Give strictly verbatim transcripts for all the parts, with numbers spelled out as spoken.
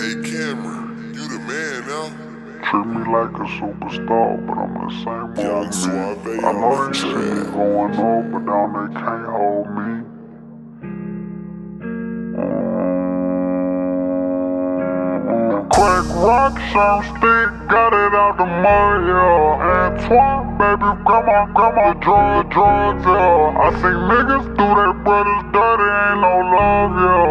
Hey Cameron, you the man now. Treat me like a superstar, but I'm the same old me. I know they see me going on, but down they can't hold me. Mm-hmm. Crack rock, some stick, got it out the mud, yeah. Antoine, baby, grandma, grandma, drugs, drugs, yeah. I see niggas do their brothers dirty, ain't no love, yeah.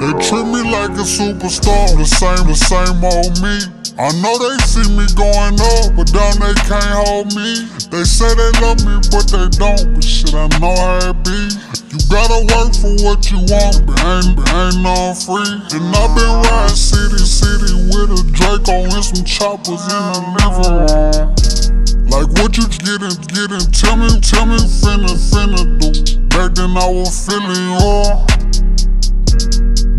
They treat me like a superstar, the same, the same old me. I know they see me going up, but down they can't hold me. They say they love me, but they don't, but shit, I know how it be. You gotta work for what you want, but ain't, but ain't none free. And I've been riding city, city with a Draco and some choppers in the living room. Like what you getting, getting, tell me, tell me, finna, finna do. Back then I was feeling all.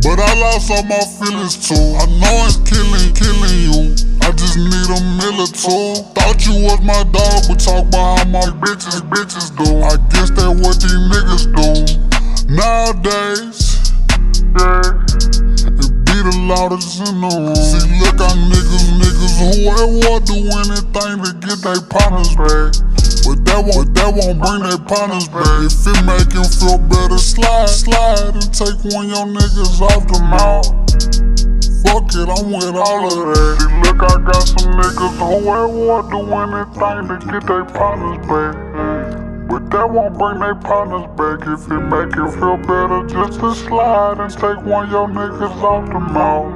But I lost all my feelings too. I know it's killing, killing you. I just need a meal or two. Thought you was my dog, but talk about how my bitches, bitches do. I guess that's what these niggas do nowadays. Yeah, it be the loudest in the room. See, look, I niggas, niggas who at war do anything to get their partners back. But that won't, that won't bring their partners back. If it make him feel better, slide, slide and take one your niggas off the mouth. Fuck it, I'm with all of that. See, look, I got some niggas who at war do anything to get their partners back. But that won't bring their partners back. If it make him feel better, just to slide and take one your niggas off the mouth.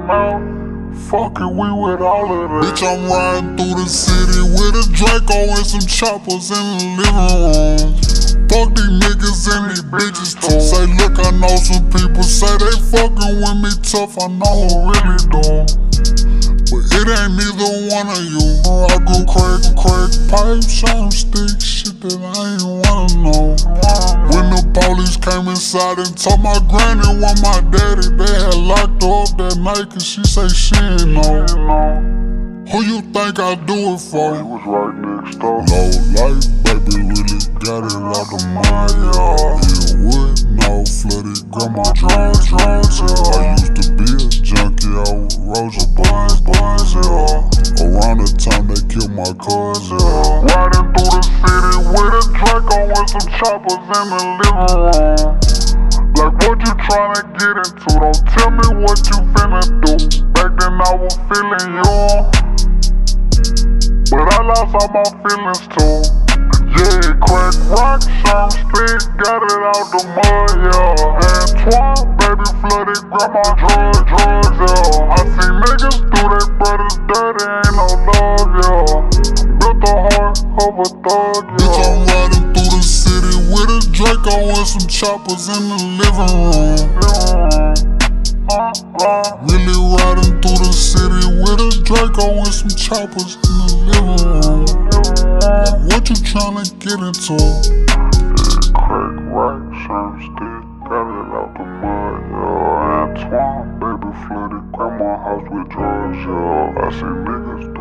Fuck it, we with all of that. Bitch, I'm riding through the city with a Draco and some choppers in the living room. Fuck these niggas and these bitches too. Say, look, I know some people say they fucking with me tough. I know I really do, but it ain't neither one of you. I go crack, crack, pipe, shine stick, shit that I ain't wanna know. When the police came inside and told my granny and my daddy, they had locked her up that night cause she say she ain't know. Who you think I do it for? He was right next door. Low life, baby, really got it out of my yard. It would no flooded grandma drugs, drugs, yeah. I used to be a junkie, I was Rosa Buns, Buns, yeah. Around the time they killed my cousin, yeah. Riding through the city with a Draco and some choppers in the living room. Like what you tryna get into, don't tell me what you finna do. Back then I was feeling young, but I lost all my feelings too. Yeah, crack rock, some stick, got it out the mud, yeah. Antoine, baby, flooded grandma, drugs, drugs, yeah. I see niggas do their brothers dirty, ain't no love, yeah. Built the heart of a thug, yeah. Bitch, I'm riding through the city with a Draco and some choppers in the living room. Yeah. Uh-uh. Really riding through the city with a Draco and some choppers in the living room. What you tryna get into? Yeah, crack, rock, some stick, got it out the mud, yeah. Antoine, baby, flooded grandma house with drugs, yeah. I see niggas